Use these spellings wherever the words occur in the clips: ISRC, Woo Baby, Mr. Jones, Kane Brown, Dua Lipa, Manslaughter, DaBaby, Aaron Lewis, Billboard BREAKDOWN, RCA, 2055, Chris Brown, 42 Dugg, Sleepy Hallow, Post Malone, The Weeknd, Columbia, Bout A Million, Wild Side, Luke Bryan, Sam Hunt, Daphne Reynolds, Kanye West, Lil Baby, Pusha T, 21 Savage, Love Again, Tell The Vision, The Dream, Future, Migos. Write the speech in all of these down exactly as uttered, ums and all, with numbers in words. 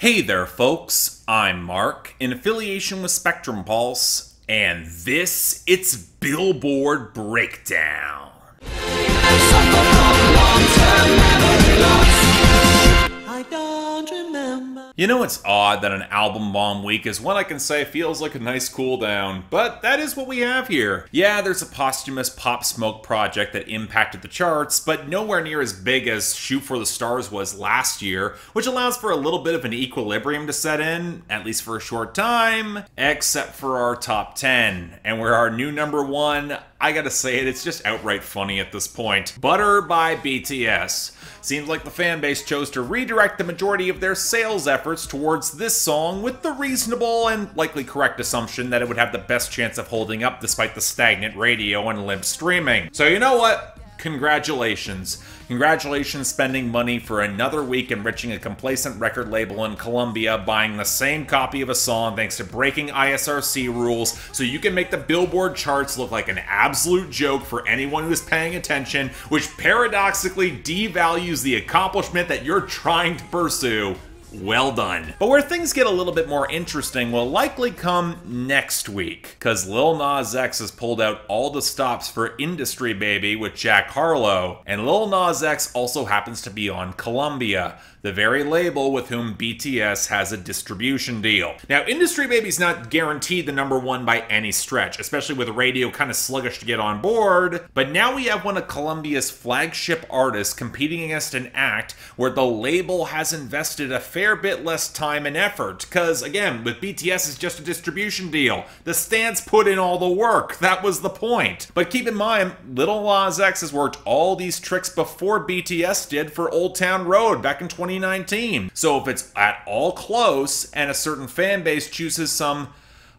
Hey there folks, I'm Mark, in affiliation with Spectrum Pulse, and this, it's Billboard Breakdown. I don't remember. You know, it's odd that an album bomb week is what I can say feels like a nice cool down, but that is what we have here. Yeah, there's a posthumous Pop Smoke project that impacted the charts, but nowhere near as big as Shoot for the Stars was last year, which allows for a little bit of an equilibrium to set in, at least for a short time, except for our top ten. And where our new number one, I gotta say it, it's just outright funny at this point. Butter by B T S. Seems like the fan base chose to redirect the majority of their sales efforts towards this song with the reasonable and likely correct assumption that it would have the best chance of holding up despite the stagnant radio and limp streaming. So you know what? Congratulations. Congratulations spending money for another week enriching a complacent record label in Columbia, buying the same copy of a song thanks to breaking I S R C rules so you can make the Billboard charts look like an absolute joke for anyone who is paying attention, which paradoxically devalues the accomplishment that you're trying to pursue. Well done. But where things get a little bit more interesting will likely come next week, because Lil Nas X has pulled out all the stops for Industry Baby with Jack Harlow, and Lil Nas X also happens to be on Columbia, the very label with whom B T S has a distribution deal. Now, Industry Baby's not guaranteed the number one by any stretch, especially with radio kind of sluggish to get on board, but now we have one of Columbia's flagship artists competing against an act where the label has invested a fair bit less time and effort, because again, with B T S it's just a distribution deal. The stands put in all the work, that was the point. But keep in mind, Lil Nas X has worked all these tricks before B T S did for Old Town Road back in twenty nineteen. So if it's at all close and a certain fan base chooses some,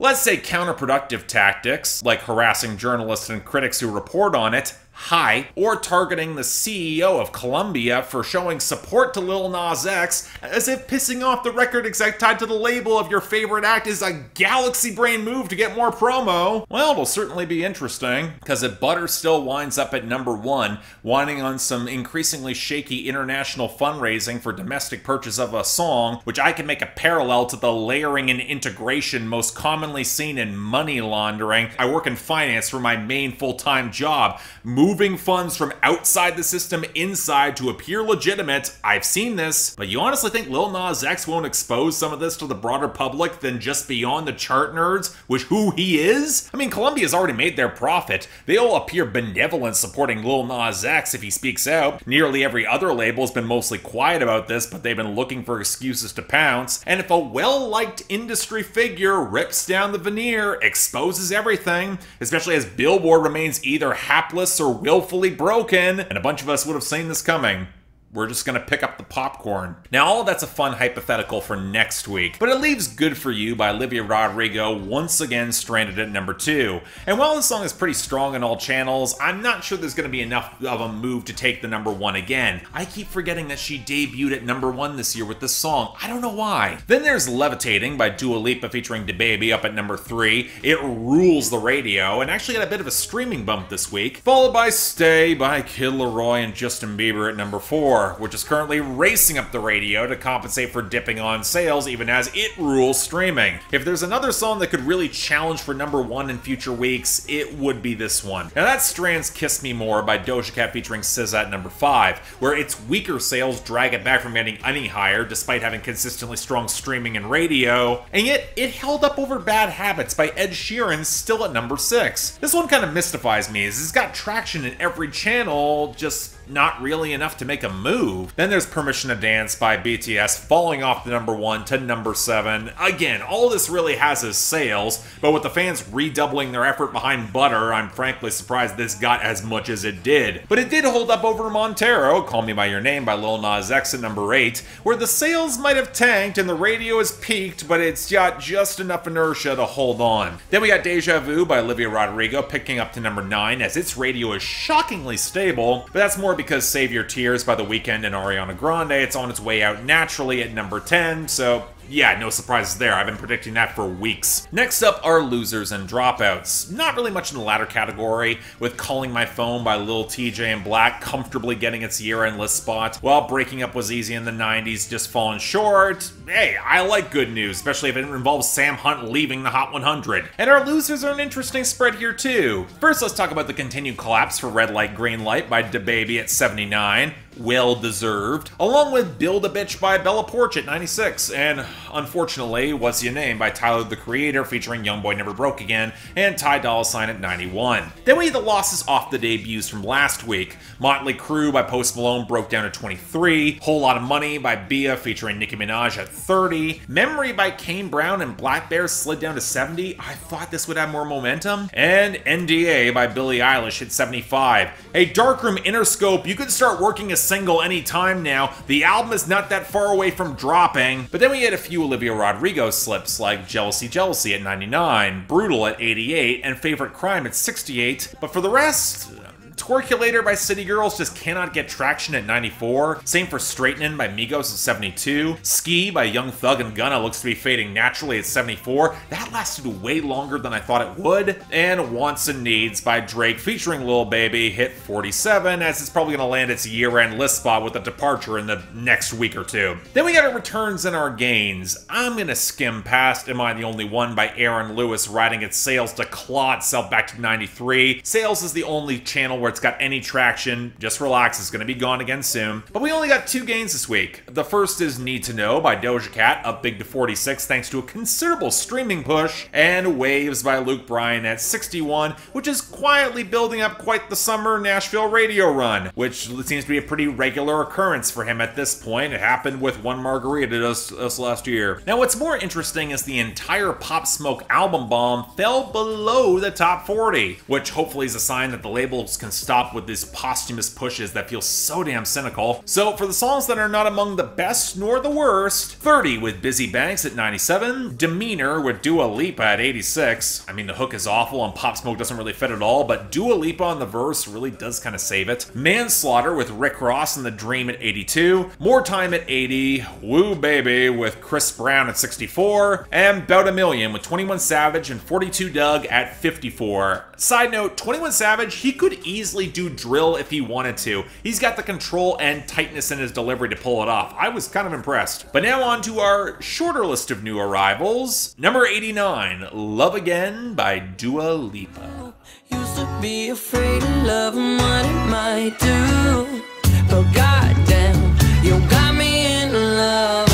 let's say, counterproductive tactics, like harassing journalists and critics who report on it, hi, or targeting the C E O of Columbia for showing support to Lil Nas X, as if pissing off the record exec tied to the label of your favorite act is a galaxy brain move to get more promo. Well, it'll certainly be interesting, because if Butter still winds up at number one, whining on some increasingly shaky international fundraising for domestic purchase of a song, which I can make a parallel to the layering and integration most commonly seen in money laundering. I work in finance for my main full-time job. Moving funds from outside the system inside to appear legitimate, I've seen this, but you honestly think Lil Nas X won't expose some of this to the broader public than just beyond the chart nerds, which who he is? I mean, Columbia's already made their profit. They all appear benevolent supporting Lil Nas X if he speaks out. Nearly every other label's been mostly quiet about this, but they've been looking for excuses to pounce, and if a well-liked industry figure rips down the veneer, exposes everything, especially as Billboard remains either hapless or willfully broken, and a bunch of us would have seen this coming. We're just gonna pick up the popcorn. Now, all that's a fun hypothetical for next week, but it leaves Good For You by Olivia Rodrigo once again stranded at number two. And while this song is pretty strong in all channels, I'm not sure there's gonna be enough of a move to take the number one again. I keep forgetting that she debuted at number one this year with this song. I don't know why. Then there's Levitating by Dua Lipa featuring DaBaby up at number three. It rules the radio and actually got a bit of a streaming bump this week, followed by Stay by Kid Leroy and Justin Bieber at number four, which is currently racing up the radio to compensate for dipping on sales even as it rules streaming. If there's another song that could really challenge for number one in future weeks, it would be this one. Now that's Strand's Kiss Me More by Doja Cat featuring S Z A at number five, where its weaker sales drag it back from getting any higher despite having consistently strong streaming and radio, and yet it held up over Bad Habits by Ed Sheeran still at number six. This one kind of mystifies me, as it's got traction in every channel, just not really enough to make a move. Then there's Permission to Dance by B T S falling off the number one to number seven. Again, all this really has is sales, but with the fans redoubling their effort behind Butter, I'm frankly surprised this got as much as it did. But it did hold up over Montero, Call Me By Your Name by Lil Nas X at number eight, where the sales might have tanked and the radio has peaked, but it's got just enough inertia to hold on. Then we got Deja Vu by Olivia Rodrigo picking up to number nine, as its radio is shockingly stable, but that's more because Save Your Tears by The Weeknd and Ariana Grande, it's on its way out naturally at number ten, so Yeah, no surprises there. I've been predicting that for weeks. Next up are losers and dropouts. Not really much in the latter category, with Calling My Phone by Lil T J and Black comfortably getting its year-end list spot, while Breaking Up Was Easy in the nineties just falling short. Hey, I like good news, especially if it involves Sam Hunt leaving the Hot one hundred. And our losers are an interesting spread here too. First, let's talk about the continued collapse for Red Light Green Light by DaBaby at seventy-nine. Well deserved, along with Build a Bitch by Bella Porch at ninety-six, and unfortunately, What's Your Name by Tyler the Creator featuring YoungBoy Never Broke Again, and Ty Dolla Sign at ninety-one. Then we had the losses off the debuts from last week. Motley Crue by Post Malone broke down at twenty-three, Whole Lot of Money by Bia featuring Nicki Minaj at thirty, Memory by Kane Brown and Black Bear slid down to seventy, I thought this would have more momentum, and N D A by Billie Eilish at seventy-five. Hey, Darkroom Interscope, you could start working a single anytime now. The album is not that far away from dropping. But then we had a few Olivia Rodrigo slips like Jealousy Jealousy at ninety-nine, Brutal at eighty-eight, and Favorite Crime at sixty-eight. But for the rest, Twerculator by City Girls just cannot get traction at ninety-four. Same for Straightening by Migos at seventy-two. Ski by Young Thug and Gunna looks to be fading naturally at seventy-four. That lasted way longer than I thought it would. And Wants and Needs by Drake featuring Lil Baby hit forty-seven, as it's probably gonna land its year-end list spot with a departure in the next week or two. Then we got our returns and our gains. I'm gonna skim past Am I the Only One by Aaron Lewis riding its sales to claw itself back to ninety-three. Sales is the only channel where it's got any traction. Just relax, it's gonna be gone again soon. But we only got two gains this week. The first is Need to Know by Doja Cat, up big to forty-six thanks to a considerable streaming push, and Waves by Luke Bryan at sixty-one, which is quietly building up quite the summer Nashville radio run, which seems to be a pretty regular occurrence for him at this point. It happened with One Margarita us, us last year. Now what's more interesting is the entire Pop Smoke album bomb fell below the top forty, which hopefully is a sign that the labels can stop with these posthumous pushes that feel so damn cynical. So for the songs that are not among the best nor the worst, thirty with Busy Banks at ninety-seven, Demeanor with Dua Lipa at eighty-six. I mean, the hook is awful and Pop Smoke doesn't really fit at all, but Dua Lipa on the verse really does kind of save it. Manslaughter with Rick Ross and The Dream at eighty-two, More Time at eighty, Woo Baby with Chris Brown at sixty-four, and Bout a Million with twenty-one Savage and forty-two Doug at fifty-four. Side note, twenty-one Savage, he could easily do drill if he wanted to. He's got the control and tightness in his delivery to pull it off. I was kind of impressed. But now on to our shorter list of new arrivals. Number eighty-nine, Love Again by Dua Lipa. Used to be afraid of love and what it might do, but goddamn, you got me in love.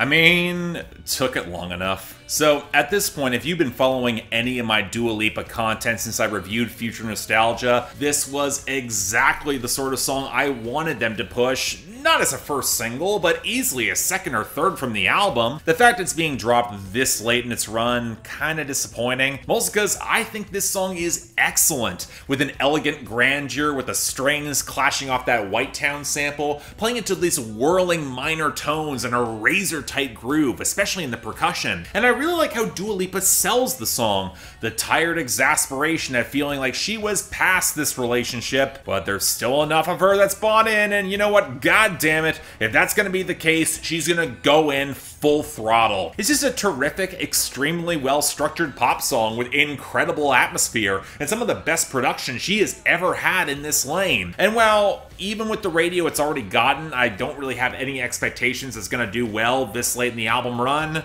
I mean, took it long enough. So at this point, if you've been following any of my Dua Lipa content since I reviewed Future Nostalgia, this was exactly the sort of song I wanted them to push. Not as a first single, but easily a second or third from the album. The fact it's being dropped this late in its run, kinda disappointing. Mostly because I think this song is excellent, with an elegant grandeur with the strings clashing off that White Town sample, playing into these whirling minor tones and a razor-tight groove, especially in the percussion. And I really like how Dua Lipa sells the song, the tired exasperation at feeling like she was past this relationship, but there's still enough of her that's bought in, and you know what, God God damn it, if that's gonna be the case, she's gonna go in full throttle. It's just a terrific, extremely well-structured pop song with incredible atmosphere and some of the best production she has ever had in this lane. And while even with the radio it's already gotten, I don't really have any expectations it's gonna do well this late in the album run.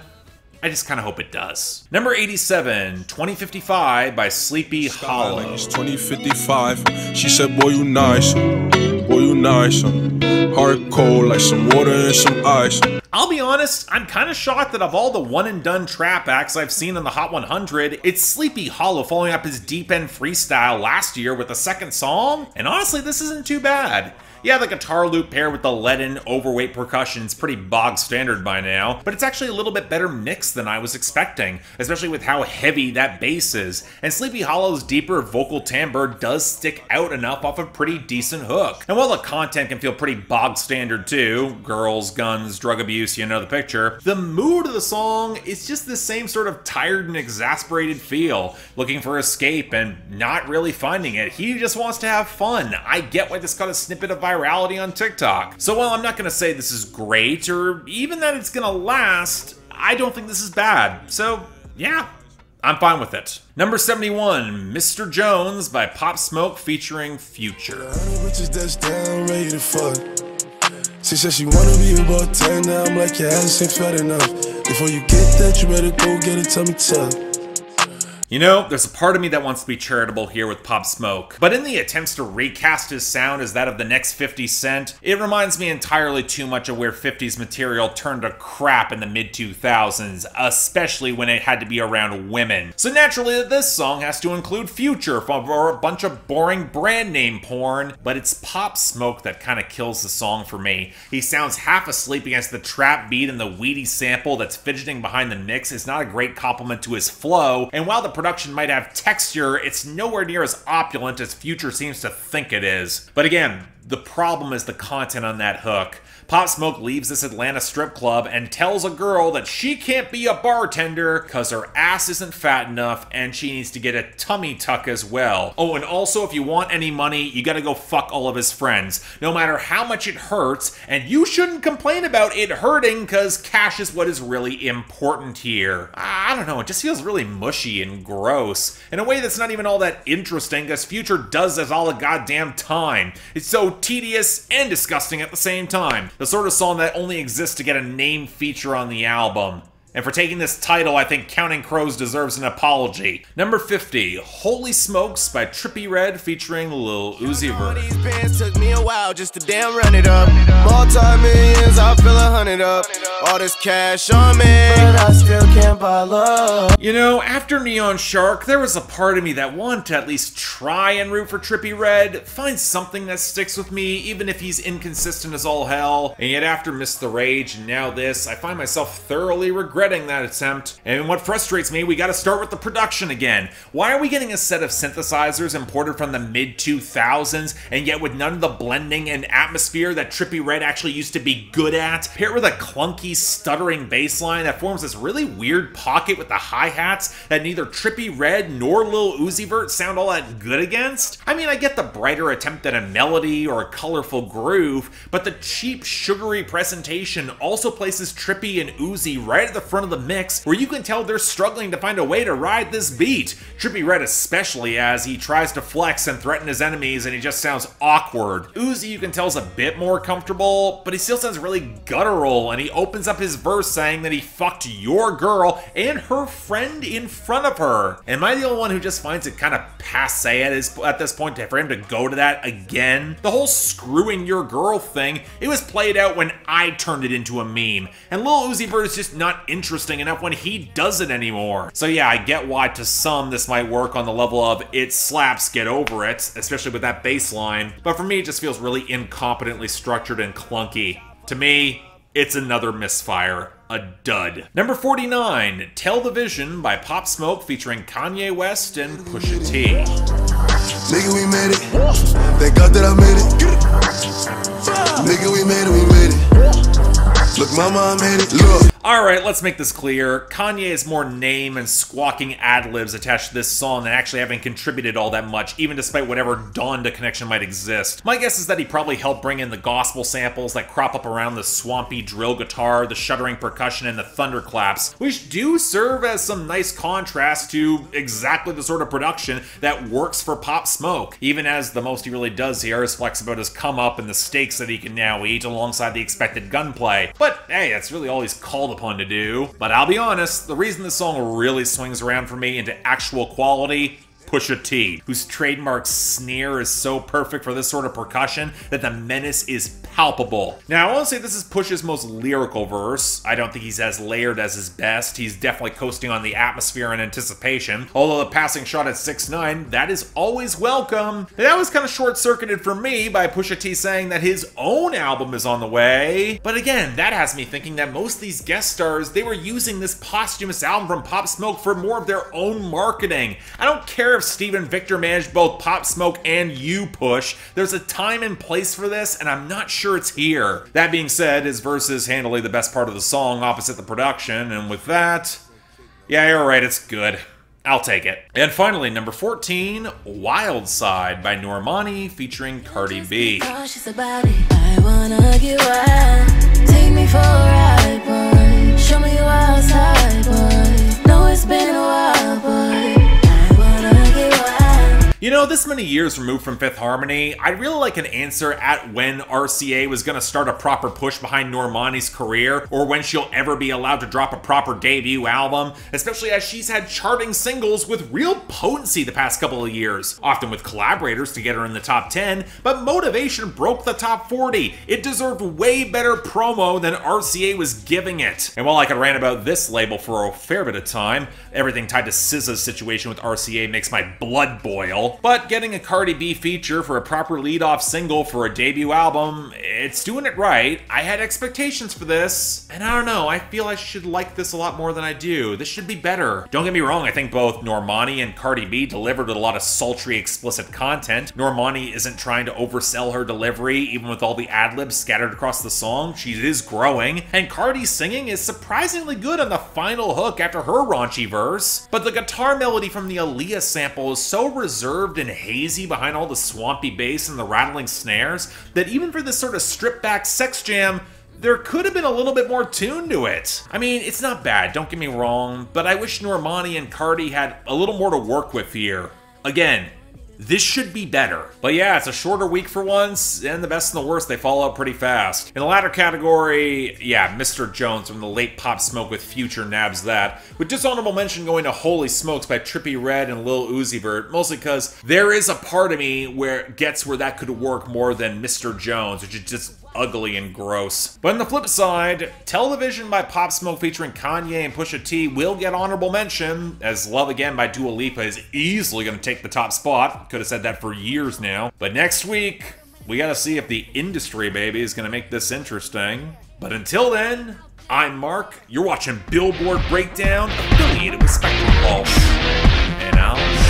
I just kind of hope it does. Number eighty-seven, twenty fifty-five by Sleepy Hollow. Like it's twenty fifty-five, she said, boy, you nice. Boy, you nice. Hard cold like some water and some ice. I'll be honest, I'm kind of shocked that of all the one-and-done trap acts I've seen in the Hot one hundred, it's Sleepy Hollow following up his Deep End Freestyle last year with a second song, and honestly, this isn't too bad. Yeah, the guitar loop paired with the leaden, overweight percussion is pretty bog standard by now, but it's actually a little bit better mixed than I was expecting, especially with how heavy that bass is, and Sleepy Hollow's deeper vocal timbre does stick out enough off a pretty decent hook. And while the content can feel pretty bog standard too, girls, guns, drug abuse, you know the picture, the mood of the song is just the same sort of tired and exasperated feel, looking for escape and not really finding it. He just wants to have fun. I get why this got a snippet of virality on TikTok. So while I'm not gonna say this is great or even that it's gonna last, I don't think this is bad. So yeah, I'm fine with it. Number seventy-one, Mister Jones by Pop Smoke featuring Future. She said she wanna be about ten, now I'm like, your ass ain't fat enough. Before you get that, you better go get it, tell me tough. You know, there's a part of me that wants to be charitable here with Pop Smoke, but in the attempts to recast his sound as that of the next fifty cent, it reminds me entirely too much of where fifties material turned to crap in the mid two thousands, especially when it had to be around women. So naturally, this song has to include Future for a bunch of boring brand name porn, but it's Pop Smoke that kind of kills the song for me. He sounds half asleep against the trap beat, and the weedy sample that's fidgeting behind the mix is not a great compliment to his flow, and while the production might have texture, it's nowhere near as opulent as Future seems to think it is. But again, the problem is the content on that hook. Pop Smoke leaves this Atlanta strip club and tells a girl that she can't be a bartender because her ass isn't fat enough and she needs to get a tummy tuck as well. Oh, and also, if you want any money, you gotta go fuck all of his friends, no matter how much it hurts, and you shouldn't complain about it hurting because cash is what is really important here. I don't know, it just feels really mushy and gross in a way that's not even all that interesting because Future does this all the goddamn time. It's so tedious and disgusting at the same time. The sort of song that only exists to get a name feature on the album. And for taking this title, I think Counting Crows deserves an apology. Number fifty, Holy Smokes by Trippie Redd featuring Lil Uzi Vert. Took me a while just to damn run it up. Multi-millions, I feel a hundred up. All this cash on me, but I still can't buy love. You know, after Neon Shark, there was a part of me that wanted to at least try and root for Trippie Redd, find something that sticks with me, even if he's inconsistent as all hell. And yet after Miss the Rage and now this, I find myself thoroughly regretting that attempt. And what frustrates me, we gotta start with the production again. Why are we getting a set of synthesizers imported from the mid two thousands, and yet with none of the blending and atmosphere that Trippie Redd actually used to be good at, paired with a clunky, stuttering bass line that forms this really weird pocket with the hi-hats that neither Trippie Redd nor Lil Uzi Vert sound all that good against? I mean, I get the brighter attempt at a melody or a colorful groove, but the cheap, sugary presentation also places Trippie and Uzi right at the front of the mix, where you can tell they're struggling to find a way to ride this beat. Trippie Redd especially, as he tries to flex and threaten his enemies and he just sounds awkward. Uzi, you can tell, is a bit more comfortable, but he still sounds really guttural, and he opens up his verse saying that he fucked your girl and her friend in front of her. Am I the only one who just finds it kind of passe at, his, at this point for him to go to that again? The whole screwing your girl thing, it was played out when I turned it into a meme, and Lil Uzi Vert is just not interesting enough when he does it anymore. So yeah, I get why to some this might work on the level of it slaps, get over it, especially with that bass line, but for me it just feels really incompetently structured and clunky. To me, it's another misfire, a dud. Number forty-nine, Tell the Vision by Pop Smoke featuring Kanye West and Pusha T. Nigga, we made it. Thank God that I made it. Nigga, we made it, we made it. Look, mama, I made it, look. Alright, let's make this clear. Kanye is more name and squawking ad-libs attached to this song than actually having contributed all that much, even despite whatever dawned a connection might exist. My guess is that he probably helped bring in the gospel samples that crop up around the swampy drill guitar, the shuddering percussion, and the thunderclaps, which do serve as some nice contrast to exactly the sort of production that works for Pop Smoke, even as the most he really does here is flex about his come-up and the steaks that he can now eat alongside the expected gunplay. But hey, that's really all he's called upon to do. But I'll be honest, the reason this song really swings around for me into actual quality, Pusha T, whose trademark sneer is so perfect for this sort of percussion that the menace is palpable. Now, I won't say this is Pusha's most lyrical verse. I don't think he's as layered as his best. He's definitely coasting on the atmosphere and anticipation. Although the passing shot at six nine, that is always welcome. And that was kind of short-circuited for me by Pusha T saying that his own album is on the way. But again, that has me thinking that most of these guest stars, they were using this posthumous album from Pop Smoke for more of their own marketing. I don't care if Steve and Victor managed both Pop Smoke and You Push. There's a time and place for this, and I'm not sure it's here. That being said, his verse is handily the best part of the song opposite the production, and with that, yeah, you're right, it's good. I'll take it. And finally, number fourteen, Wild Side by Normani featuring Cardi B. Cautious about it. I wanna get wild. Take me for a ride, boy. Show me your wild side. know, this many years removed from Fifth Harmony, I'd really like an answer at when R C A was gonna start a proper push behind Normani's career, or when she'll ever be allowed to drop a proper debut album, especially as she's had charting singles with real potency the past couple of years, often with collaborators to get her in the top ten, but Motivation broke the top forty. It deserved way better promo than R C A was giving it. And while I could rant about this label for a fair bit of time, everything tied to S Z A's situation with R C A makes my blood boil, but getting a Cardi B feature for a proper lead-off single for a debut album, it's doing it right. I had expectations for this, and I don't know, I feel I should like this a lot more than I do. This should be better. Don't get me wrong, I think both Normani and Cardi B delivered a lot of sultry, explicit content. Normani isn't trying to oversell her delivery, even with all the ad-libs scattered across the song. She is growing, and Cardi's singing is surprisingly good on the final hook after her raunchy verse, but the guitar melody from the Aaliyah sample is so reserved and hazy behind all the swampy bass and the rattling snares that even for this sort of stripped-back sex jam, there could have been a little bit more tune to it. I mean, it's not bad, don't get me wrong, but I wish Normani and Cardi had a little more to work with here. Again, this should be better. But yeah, it's a shorter week for once, and the best and the worst, they fall out pretty fast. In the latter category, yeah, Mister Jones from the late Pop Smoke with Future nabs that, with dishonorable mention going to Holy Smokes by Trippie Redd and Lil Uzi Vert, mostly because there is a part of me where gets where that could work more than Mister Jones, which is just ugly and gross. But on the flip side, Television by Pop Smoke featuring Kanye and Pusha T will get honorable mention, as Love Again by Dua Lipa is easily going to take the top spot. Could have said that for years now. But next week, we gotta see if the industry, baby, is gonna make this interesting. But until then, I'm Mark, you're watching Billboard Breakdown, affiliated with Spectrum Pulse, and I'll